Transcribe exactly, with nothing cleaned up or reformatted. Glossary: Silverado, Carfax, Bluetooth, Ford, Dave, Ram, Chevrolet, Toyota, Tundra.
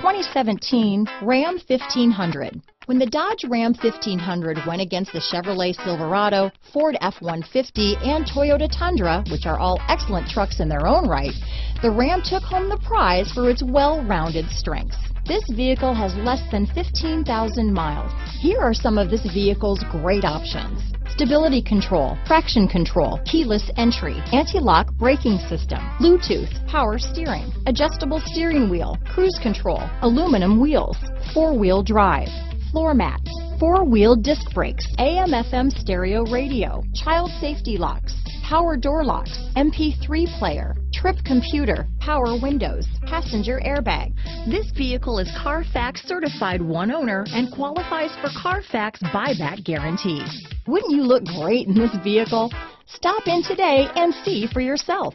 twenty seventeen Ram fifteen hundred. When the Dodge Ram fifteen hundred went against the Chevrolet Silverado, Ford F one fifty, and Toyota Tundra, which are all excellent trucks in their own right, the Ram took home the prize for its well-rounded strengths. This vehicle has less than fifteen thousand miles. Here are some of this vehicle's great options: stability control, traction control, keyless entry, anti-lock braking system, Bluetooth, power steering, adjustable steering wheel, cruise control, aluminum wheels, four-wheel drive, floor mats, four-wheel disc brakes, A M F M stereo radio, child safety locks, power door locks, M P three player, trip computer, power windows, passenger airbag. This vehicle is Carfax certified one owner and qualifies for Carfax buyback guarantee. Wouldn't you look great in this vehicle? Stop in today and see for yourself.